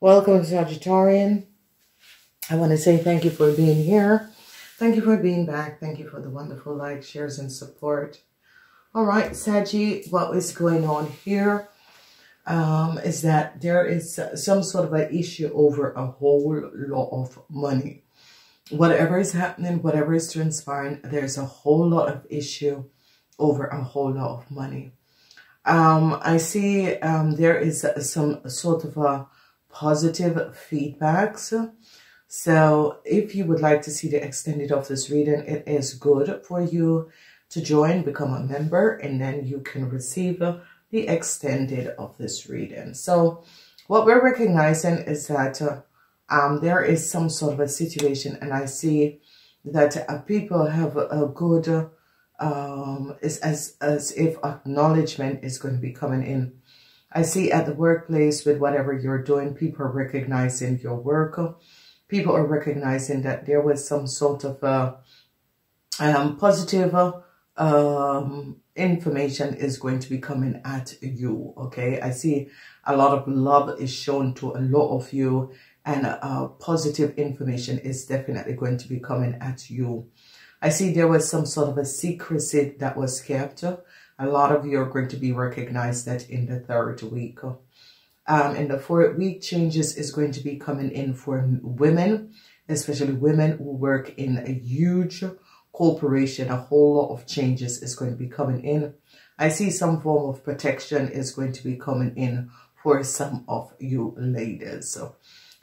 Welcome, Sagittarian. I want to say thank you for being here. Thank you for being back. Thank you for the wonderful likes, shares, and support. All right, Saggy, what is going on here is that there is some sort of an issue over a whole lot of money. Whatever is happening, whatever is transpiring, there's a whole lot of issue over a whole lot of money. I see there is some sort of a positive feedbacks. So if you would like to see the extended of this reading, it is good for you to join, become a member, and then you can receive the extended of this reading. So what we're recognizing is that there is some sort of a situation, and I see that people have a good, it's as if acknowledgement is going to be coming in. I see at the workplace with whatever you're doing, people are recognizing your work. People are recognizing that there was some sort of positive information is going to be coming at you, okay? I see a lot of love is shown to a lot of you, and positive information is definitely going to be coming at you. I see there was some sort of a secrecy that was kept. A lot of you are going to be recognized that in the 3rd week. In the 4th week, changes is going to be coming in for women, especially women who work in a huge corporation. A whole lot of changes is going to be coming in. I see some form of protection is going to be coming in for some of you ladies.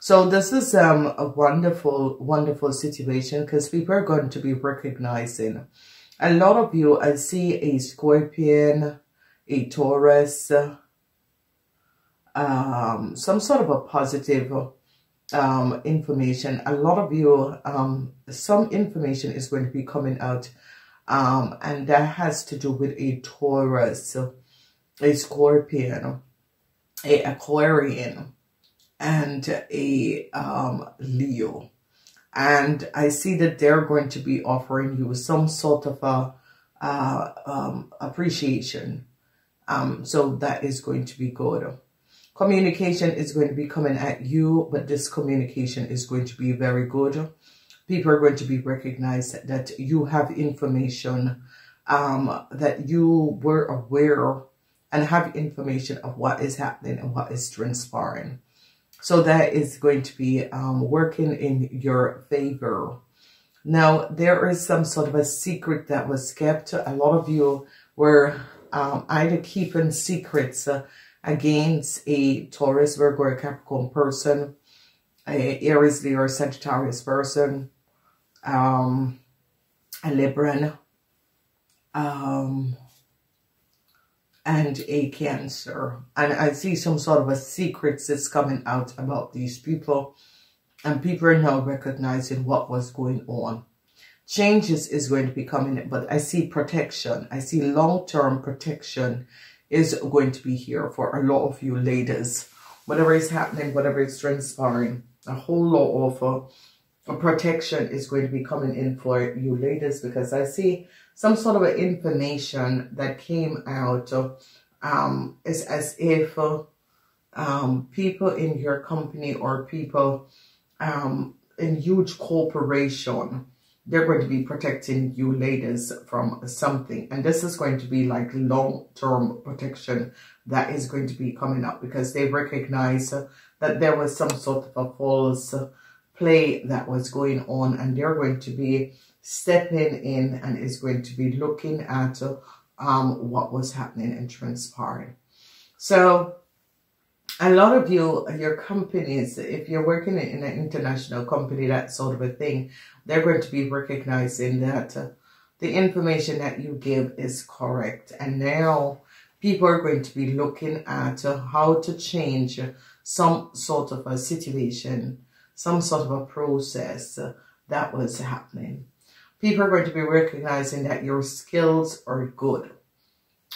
So this is a wonderful, wonderful situation because people are going to be recognizing. A lot of you, I see a Scorpion, a Taurus, some sort of a positive information. A lot of you, some information is going to be coming out, and that has to do with a Taurus, a Scorpion, a Aquarian, and a Leo. And I see that they're going to be offering you some sort of a, appreciation. So that is going to be good. Communication is going to be coming at you, but this communication is going to be very good. People are going to be recognized that you have information, that you were aware and have information of what is happening and what is transpiring. So that is going to be working in your favor. Now, there is some sort of a secret that was kept. A lot of you were either keeping secrets against a Taurus, Virgo, or Capricorn person, a Aries, Leo, or Sagittarius person, a Libran, and a Cancer. And I see some sort of a secrets that's coming out about these people, and people are now recognizing what was going on. Changes is going to be coming, but I see protection. I see long-term protection is going to be here for a lot of you ladies. Whatever is happening, whatever is transpiring, a whole lot of protection is going to be coming in for you ladies, because I see some sort of information that came out. It's as if people in your company or people in huge corporation, they're going to be protecting you ladies from something. And this is going to be like long-term protection that is going to be coming up, because they recognize that there was some sort of a false play that was going on, and they're going to be stepping in and is going to be looking at what was happening and transpiring. So a lot of you, your companies, if you're working in an international company, that sort of a thing, they're going to be recognizing that the information that you give is correct. And now people are going to be looking at how to change some sort of a situation, some sort of a process that was happening. People are going to be recognizing that your skills are good.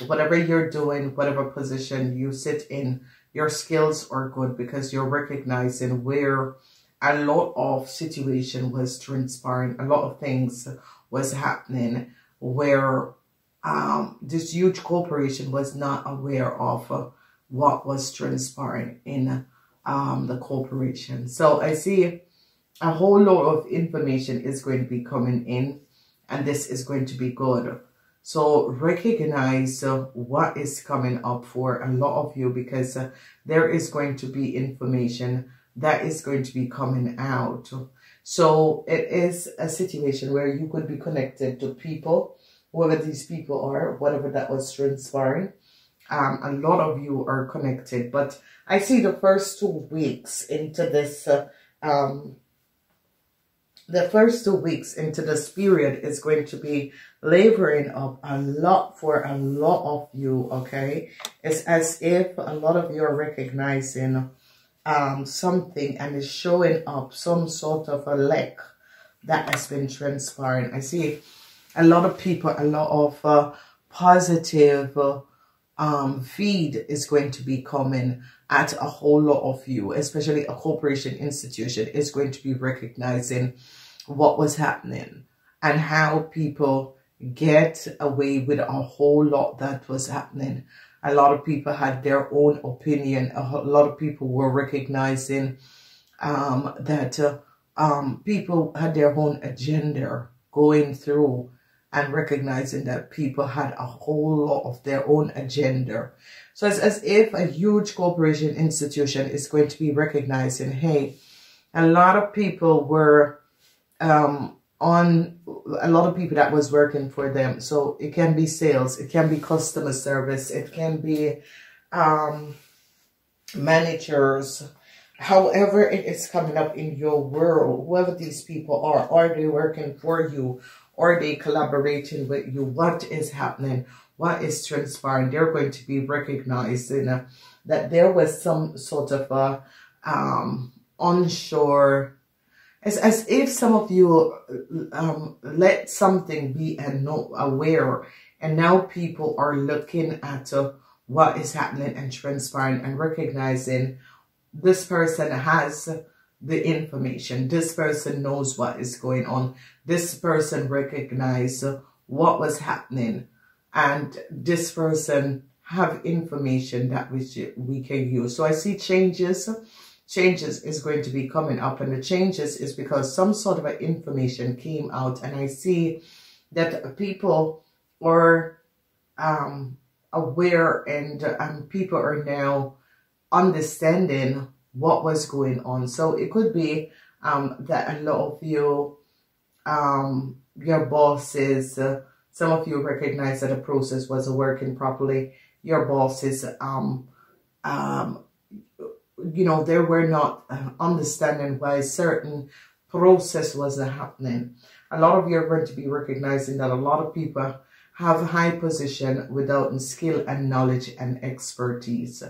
Whatever you're doing, whatever position you sit in, your skills are good, because you're recognizing where a lot of situation was transpiring. A lot of things was happening where this huge corporation was not aware of what was transpiring in the corporation. So I see a whole lot of information is going to be coming in, and this is going to be good. So recognize what is coming up for a lot of you, because there is going to be information that is going to be coming out. So it is a situation where you could be connected to people, whoever these people are, whatever that was transpiring. A lot of you are connected, but I see the first 2 weeks into this, the first 2 weeks into this period is going to be laboring up a lot for a lot of you, okay? It's as if a lot of you are recognizing something, and is showing up some sort of a lack that has been transpiring. I see a lot of people, a lot of positive feed is going to be coming at a whole lot of you, especially a corporation, institution is going to be recognizing what was happening and how people get away with a whole lot that was happening. A lot of people had their own opinion. A lot of people were recognizing that people had their own agenda going through, and recognizing that people had a whole lot of their own agenda. So it's as if a huge corporation, institution is going to be recognizing, hey, a lot of people were a lot of people that was working for them. So it can be sales, it can be customer service, it can be managers. However it is coming up in your world, whoever these people are they working for you? Are they collaborating with you? What is happening? What is transpiring? They're going to be recognizing that there was some sort of a onshore. It's as if some of you let something be and not aware, and now people are looking at what is happening and transpiring, and recognizing this person has the information. This person knows what is going on. This person recognized what was happening, and this person have information that we can use. So I see changes. Changes is going to be coming up, and the changes is because some sort of information came out, and I see that people are aware, and people are now understanding what was going on. So it could be that a lot of you, your bosses, some of you recognize that the process wasn't working properly. Your bosses, you know, they were not understanding why certain process wasn't happening. A lot of you are going to be recognizing that a lot of people have high position without skill and knowledge and expertise.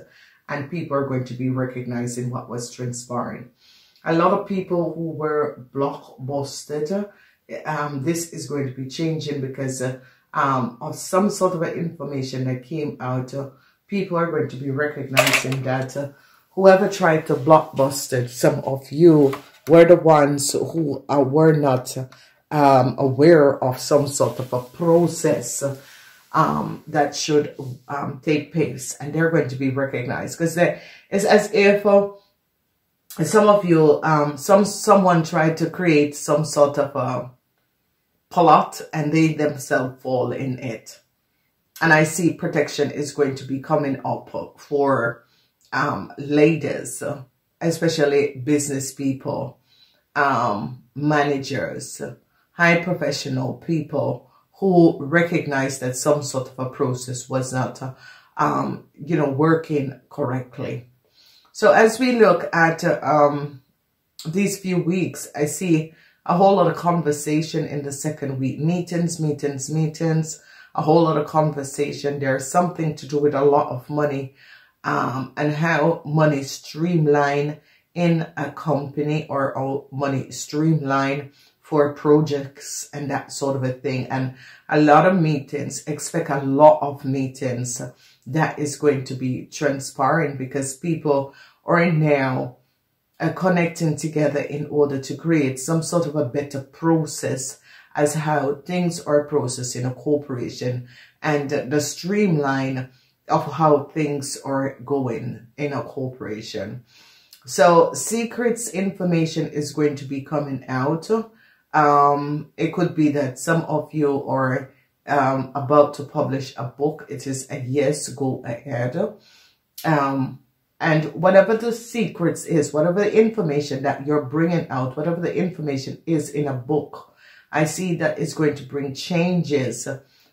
And people are going to be recognizing what was transpiring. A lot of people who were blockbusted, this is going to be changing because of some sort of information that came out. People are going to be recognizing that whoever tried to blockbusted some of you were the ones who were not aware of some sort of a process that should take place, and they're going to be recognized because it's as if some of you, someone tried to create some sort of a plot, and they themselves fall in it. And I see protection is going to be coming up for ladies, especially business people, managers, high professional people, who recognized that some sort of a process was not, you know, working correctly. So as we look at these few weeks, I see a whole lot of conversation in the second week. Meetings, a whole lot of conversation. There's something to do with a lot of money and how money streamline in a company, or how money streamline for projects and that sort of a thing. And a lot of meetings, expect a lot of meetings that is going to be transpiring, because people are now connecting together in order to create some sort of a better process as how things are processed in a corporation, and the streamline of how things are going in a corporation. So secrets, information is going to be coming out. It could be that some of you are about to publish a book. It is a yes, go ahead. And whatever the secrets is, whatever the information that you're bringing out, whatever the information is in a book, I see that it's going to bring changes,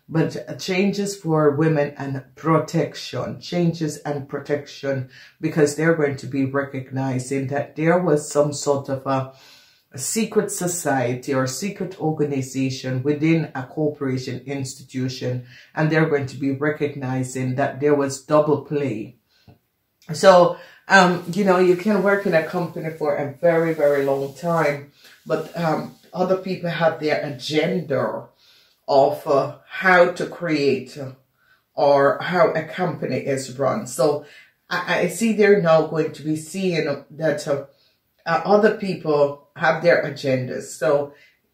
but changes for women and protection, changes and protection, because they're going to be recognizing that there was some sort of a secret society or secret organization within a corporation institution, and they're going to be recognizing that there was double play. So, you know, you can work in a company for a very, very long time, but other people have their agenda of how to create or how a company is run. So I see they're now going to be seeing that other people have their agendas. So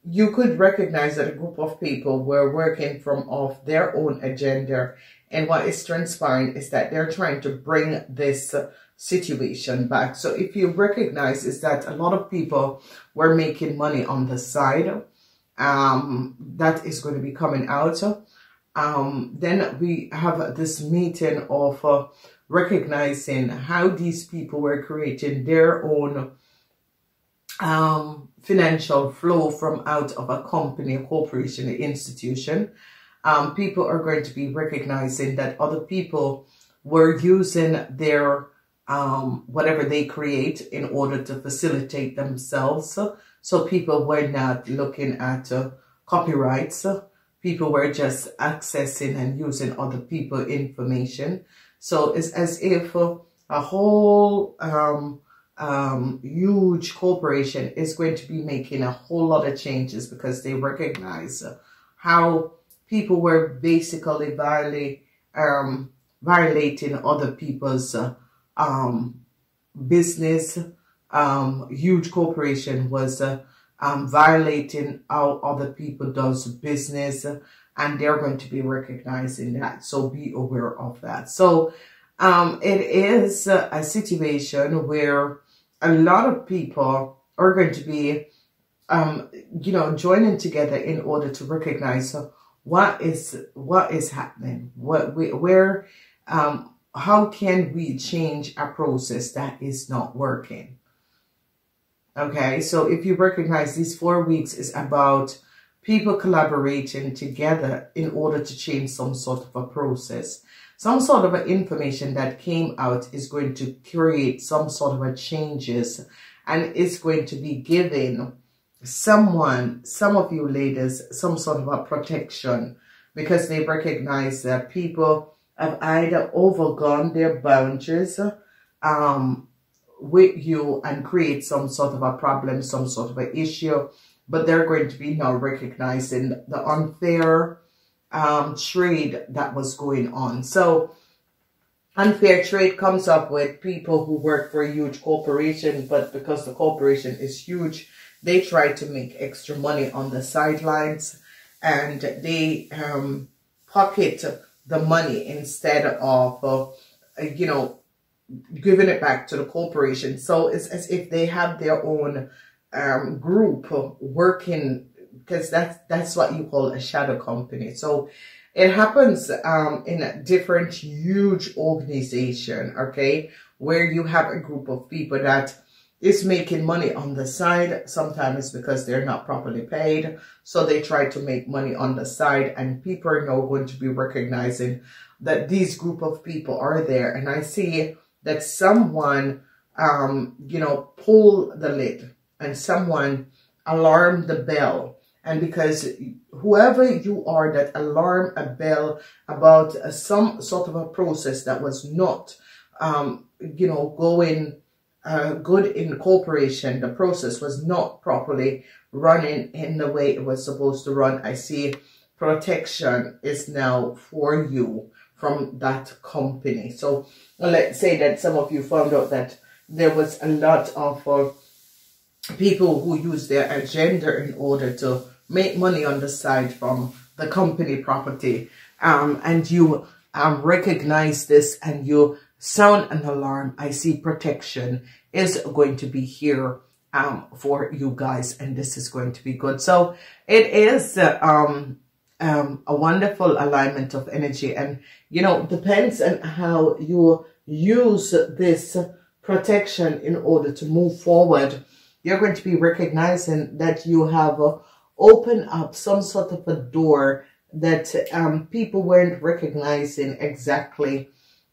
you could recognize that a group of people were working from off their own agenda. And what is transpiring is that they're trying to bring this situation back. So if you recognize is that a lot of people were making money on the side, that is going to be coming out. Then we have this meeting of recognizing how these people were creating their own financial flow from out of a company, a corporation, an institution. People are going to be recognizing that other people were using their whatever they create in order to facilitate themselves. So people were not looking at copyrights. People were just accessing and using other people's information. So it's as if a whole huge corporation is going to be making a whole lot of changes, because they recognize how people were basically violating other people's business. Huge corporation was violating how other people does business, and they're going to be recognizing that. So be aware of that. So it is a situation where a lot of people are going to be, you know, joining together in order to recognize what is happening, how can we change a process that is not working. Okay, so if you recognize these 4 weeks is about people collaborating together in order to change some sort of a process. Some sort of information that came out is going to create some sort of a changes, and it's going to be given some of you ladies, some sort of a protection, because they recognize that people have either overgone their boundaries with you and create some sort of a problem, some sort of an issue, but they're going to be now recognizing the unfair trade that was going on. So unfair trade comes up with people who work for a huge corporation, but because the corporation is huge, they try to make extra money on the sidelines, and they pocket the money instead of, you know, giving it back to the corporation. So it's as if they have their own group working, because that's what you call a shadow company. So it happens in a different huge organization, okay, where you have a group of people that is making money on the side. Sometimes it's because they're not properly paid, so they try to make money on the side, and people are now going to be recognizing that these group of people are there. And I see that someone, you know, pulled the lid, and someone alarmed the bell. And because whoever you are that alarmed a bell about some sort of a process that was not, you know, going good in corporation, the process was not properly running in the way it was supposed to run. I see protection is now for you from that company. So let's say that some of you found out that there was a lot of people who use their agenda in order to make money on the side from the company property, and you recognize this, and you sound an alarm. I see protection is going to be here for you guys, and this is going to be good. So it is a wonderful alignment of energy, and you know, depends on how you use this protection in order to move forward. You're going to be recognizing that you have opened up some sort of a door that people weren't recognizing exactly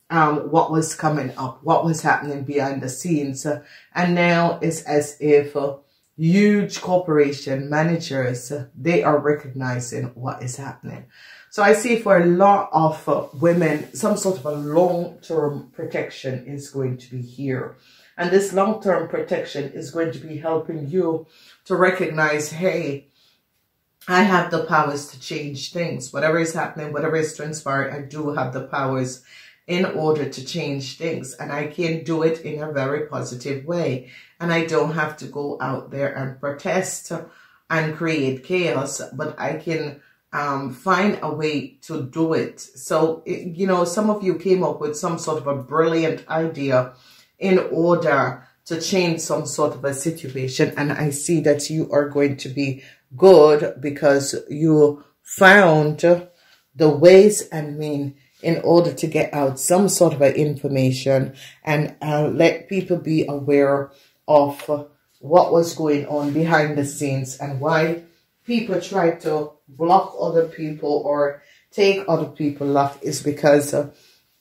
what was coming up, what was happening behind the scenes. And now it's as if huge corporation managers, they are recognizing what is happening. So I see for a lot of women, some sort of a long-term protection is going to be here. And this long-term protection is going to be helping you to recognize, hey, I have the powers to change things. Whatever is happening, whatever is transpiring, I do have the powers in order to change things. And I can do it in a very positive way. And I don't have to go out there and protest and create chaos, but I can find a way to do it. So, you know, some of you came up with some sort of a brilliant idea in order to change some sort of a situation. And I see that you are going to be good because you found the ways and means in order to get out some sort of information and let people be aware of what was going on behind the scenes and why people try to block other people or take other people off, is because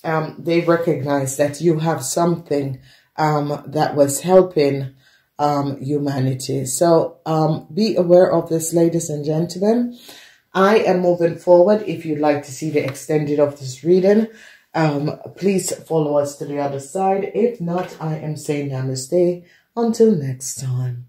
they recognize that you have something that was helping humanity. So be aware of this, ladies and gentlemen. I am moving forward. If you'd like to see the extended of this reading, please follow us to the other side. If not, I am saying namaste until next time.